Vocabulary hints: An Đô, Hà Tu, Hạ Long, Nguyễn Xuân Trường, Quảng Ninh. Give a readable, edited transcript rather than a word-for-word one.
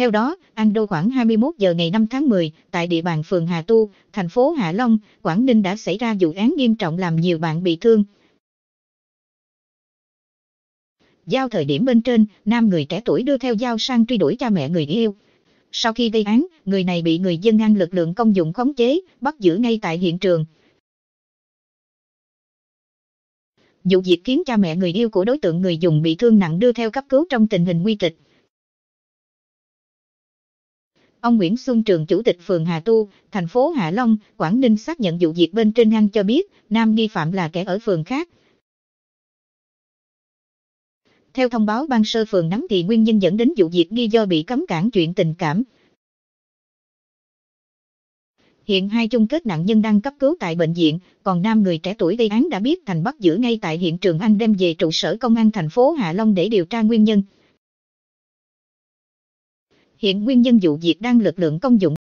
Theo đó, An Đô khoảng 21 giờ ngày 5 tháng 10, tại địa bàn phường Hà Tu, thành phố Hạ Long, Quảng Ninh đã xảy ra vụ án nghiêm trọng làm nhiều bạn bị thương. Giao thời điểm bên trên, nam người trẻ tuổi đưa theo dao sang truy đuổi cha mẹ người yêu. Sau khi gây án, người này bị người dân an lực lượng công dụng khống chế, bắt giữ ngay tại hiện trường. Vụ việc khiến cha mẹ người yêu của đối tượng người dùng bị thương nặng đưa theo cấp cứu trong tình hình nguy kịch. Ông Nguyễn Xuân Trường, Chủ tịch phường Hà Tu, thành phố Hạ Long, Quảng Ninh xác nhận vụ việc bên trên. Anh cho biết, nam nghi phạm là kẻ ở phường khác. Theo thông báo ban sơ phường nắm thì nguyên nhân dẫn đến vụ việc nghi do bị cấm cản chuyện tình cảm. Hiện hai chung kết nạn nhân đang cấp cứu tại bệnh viện, còn nam người trẻ tuổi gây án đã biết thành bắt giữ ngay tại hiện trường. Anh đem về trụ sở công an thành phố Hạ Long để điều tra nguyên nhân. Hiện nguyên nhân vụ việc đang lực lượng công dụng.